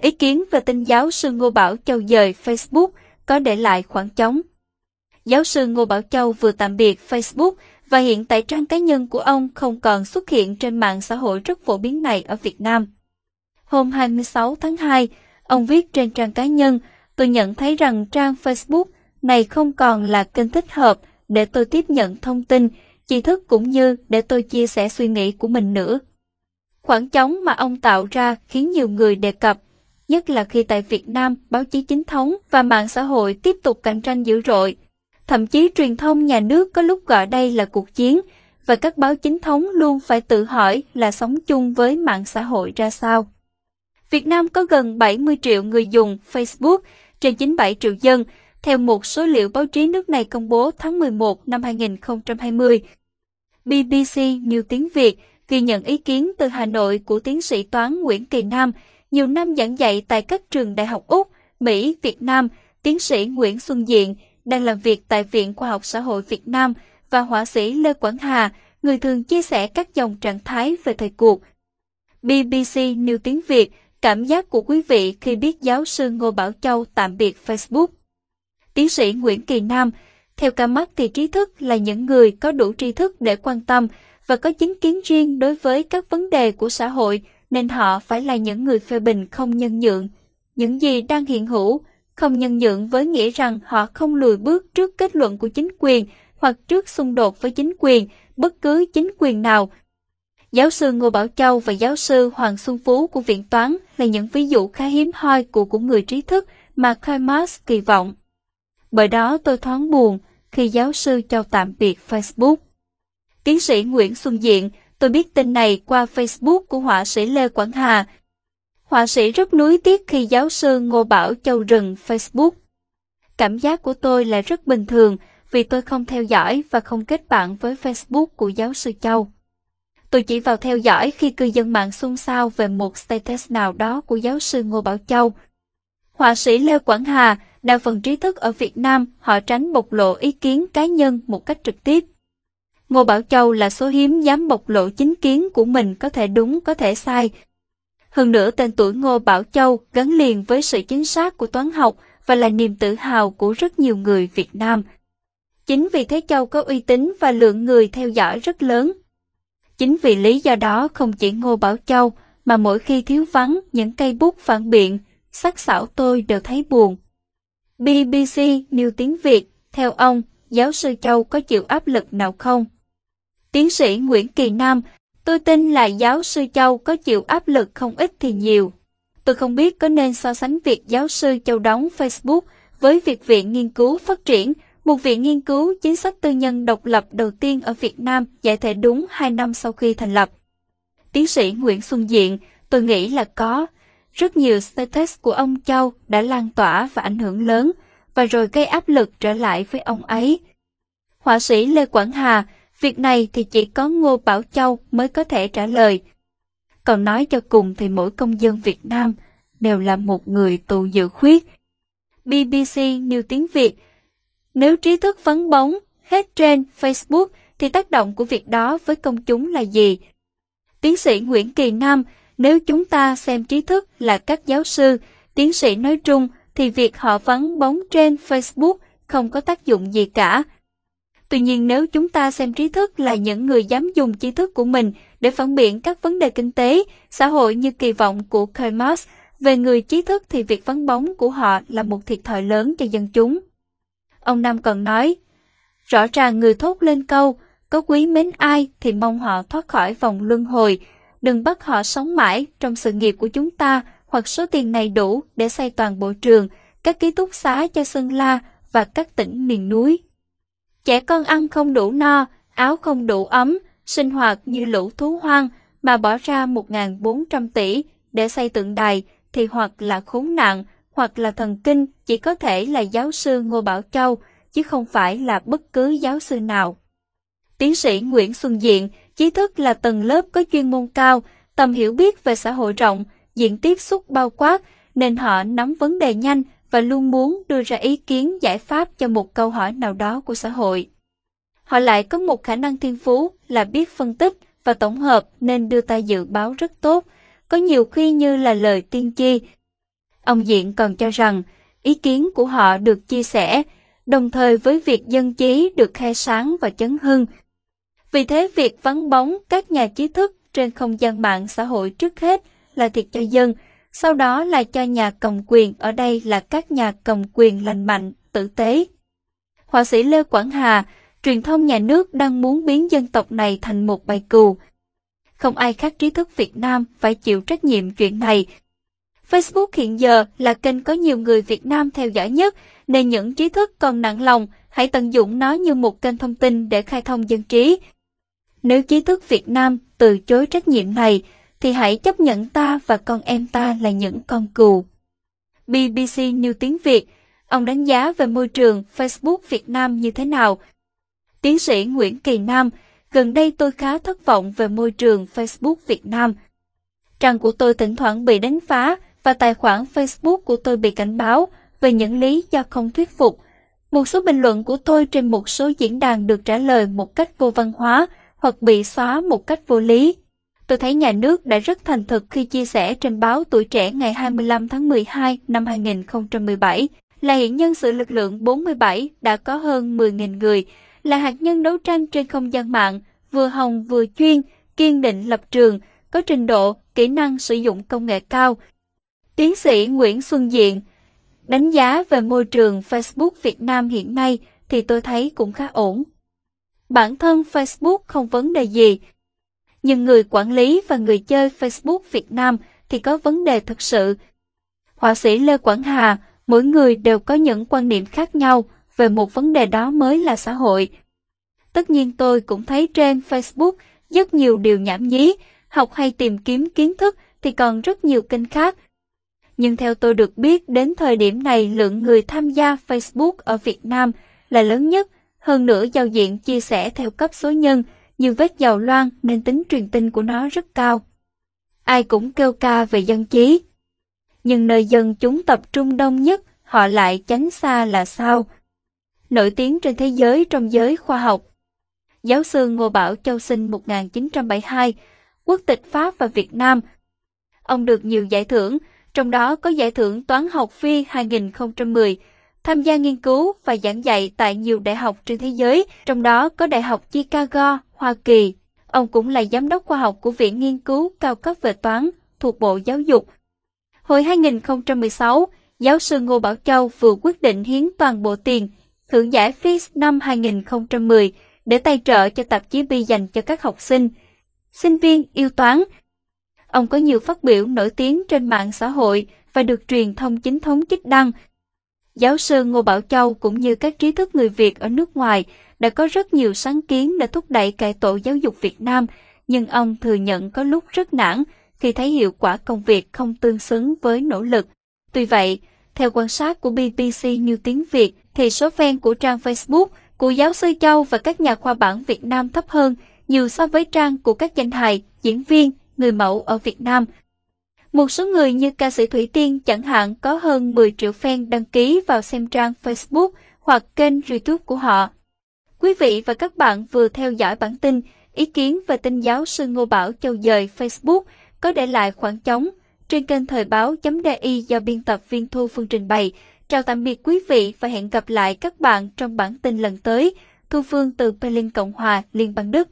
Ý kiến về tin giáo sư Ngô Bảo Châu rời Facebook có để lại khoảng trống. Giáo sư Ngô Bảo Châu vừa tạm biệt Facebook và hiện tại trang cá nhân của ông không còn xuất hiện trên mạng xã hội rất phổ biến này ở Việt Nam. Hôm 26 tháng 2, ông viết trên trang cá nhân, tôi nhận thấy rằng trang Facebook này không còn là kênh thích hợp để tôi tiếp nhận thông tin, tri thức cũng như để tôi chia sẻ suy nghĩ của mình nữa. Khoảng trống mà ông tạo ra khiến nhiều người đề cập, nhất là khi tại Việt Nam báo chí chính thống và mạng xã hội tiếp tục cạnh tranh dữ dội. Thậm chí truyền thông nhà nước có lúc gọi đây là cuộc chiến, và các báo chính thống luôn phải tự hỏi là sống chung với mạng xã hội ra sao. Việt Nam có gần 70 triệu người dùng Facebook trên 97 triệu dân, theo một số liệu báo chí nước này công bố tháng 11 năm 2020. BBC New Tiếng Việt ghi nhận ý kiến từ Hà Nội của tiến sĩ toán Nguyễn Kỳ Nam, nhiều năm giảng dạy tại các trường đại học Úc, Mỹ, Việt Nam. Tiến sĩ Nguyễn Xuân Diện đang làm việc tại Viện Khoa học xã hội Việt Nam và họa sĩ Lê Quảng Hà, người thường chia sẻ các dòng trạng thái về thời cuộc. BBC New Tiếng Việt, cảm giác của quý vị khi biết giáo sư Ngô Bảo Châu tạm biệt Facebook. Tiến sĩ Nguyễn Kỳ Nam, theo Karl Marx thì trí thức là những người có đủ tri thức để quan tâm và có chính kiến riêng đối với các vấn đề của xã hội, nên họ phải là những người phê bình không nhân nhượng những gì đang hiện hữu. Không nhân nhượng với nghĩa rằng họ không lùi bước trước kết luận của chính quyền hoặc trước xung đột với chính quyền, bất cứ chính quyền nào. Giáo sư Ngô Bảo Châu và giáo sư Hoàng Xuân Phú của Viện Toán là những ví dụ khá hiếm hoi của người trí thức mà Karl Marx kỳ vọng. Bởi đó tôi thoáng buồn khi giáo sư Châu tạm biệt Facebook. Tiến sĩ Nguyễn Xuân Diện, tôi biết tin này qua Facebook của họa sĩ Lê Quảng Hà. Họa sĩ rất nuối tiếc khi giáo sư Ngô Bảo Châu dừng Facebook. Cảm giác của tôi là rất bình thường vì tôi không theo dõi và không kết bạn với Facebook của giáo sư Châu. Tôi chỉ vào theo dõi khi cư dân mạng xôn xao về một status nào đó của giáo sư Ngô Bảo Châu. Họa sĩ Lê Quảng Hà, đa phần trí thức ở Việt Nam, họ tránh bộc lộ ý kiến cá nhân một cách trực tiếp. Ngô Bảo Châu là số hiếm dám bộc lộ chính kiến của mình, có thể đúng, có thể sai. Hơn nữa, tên tuổi Ngô Bảo Châu gắn liền với sự chính xác của toán học và là niềm tự hào của rất nhiều người Việt Nam. Chính vì thế Châu có uy tín và lượng người theo dõi rất lớn. Chính vì lý do đó, không chỉ Ngô Bảo Châu mà mỗi khi thiếu vắng những cây bút phản biện, sắc sảo tôi đều thấy buồn. BBC New Tiếng Việt, theo ông, giáo sư Châu có chịu áp lực nào không? Tiến sĩ Nguyễn Kỳ Nam, tôi tin là giáo sư Châu có chịu áp lực không ít thì nhiều. Tôi không biết có nên so sánh việc giáo sư Châu đóng Facebook với việc Viện Nghiên cứu phát triển, một viện nghiên cứu chính sách tư nhân độc lập đầu tiên ở Việt Nam, giải thể đúng 2 năm sau khi thành lập. Tiến sĩ Nguyễn Xuân Diện, tôi nghĩ là có. Rất nhiều status của ông Châu đã lan tỏa và ảnh hưởng lớn, và rồi gây áp lực trở lại với ông ấy. Họa sĩ Lê Quảng Hà, việc này thì chỉ có Ngô Bảo Châu mới có thể trả lời. Còn nói cho cùng thì mỗi công dân Việt Nam đều là một người tù dự khuyết. BBC New Tiếng Việt, nếu trí thức vắng bóng hết trên Facebook thì tác động của việc đó với công chúng là gì? Tiến sĩ Nguyễn Kỳ Nam, nếu chúng ta xem trí thức là các giáo sư, tiến sĩ nói chung thì việc họ vắng bóng trên Facebook không có tác dụng gì cả. Tuy nhiên, nếu chúng ta xem trí thức là những người dám dùng tri thức của mình để phản biện các vấn đề kinh tế, xã hội như kỳ vọng của Karl Marx về người trí thức thì việc vắng bóng của họ là một thiệt thòi lớn cho dân chúng. Ông Nam còn nói, rõ ràng người thốt lên câu, có quý mến ai thì mong họ thoát khỏi vòng luân hồi, đừng bắt họ sống mãi trong sự nghiệp của chúng ta hoặc số tiền này đủ để xây toàn bộ trường, các ký túc xá cho Sơn La và các tỉnh miền núi. Trẻ con ăn không đủ no, áo không đủ ấm, sinh hoạt như lũ thú hoang mà bỏ ra 1.400 tỷ để xây tượng đài thì hoặc là khốn nạn, hoặc là thần kinh, chỉ có thể là giáo sư Ngô Bảo Châu, chứ không phải là bất cứ giáo sư nào. Tiến sĩ Nguyễn Xuân Diện, trí thức là tầng lớp có chuyên môn cao, tầm hiểu biết về xã hội rộng, diện tiếp xúc bao quát, nên họ nắm vấn đề nhanh và luôn muốn đưa ra ý kiến giải pháp cho một câu hỏi nào đó của xã hội. Họ lại có một khả năng thiên phú là biết phân tích và tổng hợp nên đưa ra dự báo rất tốt, có nhiều khi như là lời tiên tri. Ông Diện còn cho rằng ý kiến của họ được chia sẻ, đồng thời với việc dân trí được khai sáng và chấn hưng. Vì thế, việc vắng bóng các nhà trí thức trên không gian mạng xã hội trước hết là thiệt cho dân, sau đó là cho nhà cầm quyền, ở đây là các nhà cầm quyền lành mạnh, tử tế. Họa sĩ Lê Quảng Hà, truyền thông nhà nước đang muốn biến dân tộc này thành một bầy cừu. Không ai khác trí thức Việt Nam phải chịu trách nhiệm chuyện này. Facebook hiện giờ là kênh có nhiều người Việt Nam theo dõi nhất, nên những trí thức còn nặng lòng hãy tận dụng nó như một kênh thông tin để khai thông dân trí. Nếu trí thức Việt Nam từ chối trách nhiệm này, thì hãy chấp nhận ta và con em ta là những con cừu. BBC News tiếng Việt, ông đánh giá về môi trường Facebook Việt Nam như thế nào? Tiến sĩ Nguyễn Kỳ Nam, gần đây tôi khá thất vọng về môi trường Facebook Việt Nam. Trang của tôi thỉnh thoảng bị đánh phá và tài khoản Facebook của tôi bị cảnh báo về những lý do không thuyết phục. Một số bình luận của tôi trên một số diễn đàn được trả lời một cách vô văn hóa hoặc bị xóa một cách vô lý. Tôi thấy nhà nước đã rất thành thực khi chia sẻ trên báo Tuổi Trẻ ngày 25 tháng 12 năm 2017 là hiện nhân sự lực lượng 47 đã có hơn 10.000 người, là hạt nhân đấu tranh trên không gian mạng, vừa hồng vừa chuyên, kiên định lập trường, có trình độ, kỹ năng sử dụng công nghệ cao. Tiến sĩ Nguyễn Xuân Diện đánh giá về môi trường Facebook Việt Nam hiện nay thì tôi thấy cũng khá ổn. Bản thân Facebook không vấn đề gì, nhưng người quản lý và người chơi Facebook Việt Nam thì có vấn đề thực sự. Họa sĩ Lê Quảng Hà, mỗi người đều có những quan niệm khác nhau về một vấn đề đó mới là xã hội. Tất nhiên tôi cũng thấy trên Facebook rất nhiều điều nhảm nhí, học hay tìm kiếm kiến thức thì còn rất nhiều kênh khác. Nhưng theo tôi được biết, đến thời điểm này lượng người tham gia Facebook ở Việt Nam là lớn nhất, hơn nữa giao diện chia sẻ theo cấp số nhân, nhiều vết dầu loang nên tính truyền tin của nó rất cao. Ai cũng kêu ca về dân trí, nhưng nơi dân chúng tập trung đông nhất họ lại tránh xa là sao? Nổi tiếng trên thế giới trong giới khoa học, giáo sư Ngô Bảo Châu sinh 1972, quốc tịch Pháp và Việt Nam. Ông được nhiều giải thưởng, trong đó có giải thưởng Toán học Phi 2010, tham gia nghiên cứu và giảng dạy tại nhiều đại học trên thế giới, trong đó có Đại học Chicago, Hoa Kỳ. Ông cũng là giám đốc khoa học của Viện Nghiên cứu cao cấp về toán thuộc Bộ Giáo dục. Hồi 2016, giáo sư Ngô Bảo Châu vừa quyết định hiến toàn bộ tiền thưởng giải Fields năm 2010 để tài trợ cho tạp chí Bi dành cho các học sinh, sinh viên yêu toán. Ông có nhiều phát biểu nổi tiếng trên mạng xã hội và được truyền thông chính thống trích đăng. Giáo sư Ngô Bảo Châu cũng như các trí thức người Việt ở nước ngoài đã có rất nhiều sáng kiến để thúc đẩy cải tổ giáo dục Việt Nam, nhưng ông thừa nhận có lúc rất nản khi thấy hiệu quả công việc không tương xứng với nỗ lực. Tuy vậy, theo quan sát của BBC News tiếng Việt thì số fan của trang Facebook của giáo sư Châu và các nhà khoa bảng Việt Nam thấp hơn nhiều so với trang của các danh hài, diễn viên, người mẫu ở Việt Nam. Một số người như ca sĩ Thủy Tiên chẳng hạn có hơn 10 triệu fan đăng ký vào xem trang Facebook hoặc kênh YouTube của họ. Quý vị và các bạn vừa theo dõi bản tin, ý kiến về tin giáo sư Ngô Bảo Châu dời Facebook có để lại khoảng trống trên kênh Thời báo.de do biên tập viên Thu Phương trình bày. Chào tạm biệt quý vị và hẹn gặp lại các bạn trong bản tin lần tới. Thu Phương từ Berlin, Cộng hòa Liên bang Đức.